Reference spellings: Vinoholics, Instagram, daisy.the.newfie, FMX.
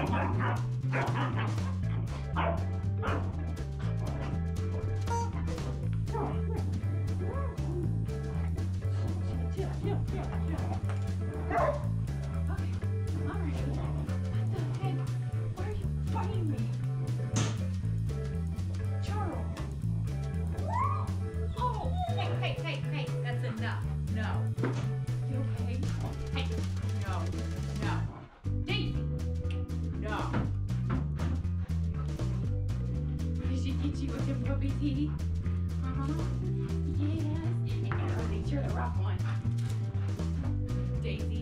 Yes, and I'll make sure the rough one. Daisy.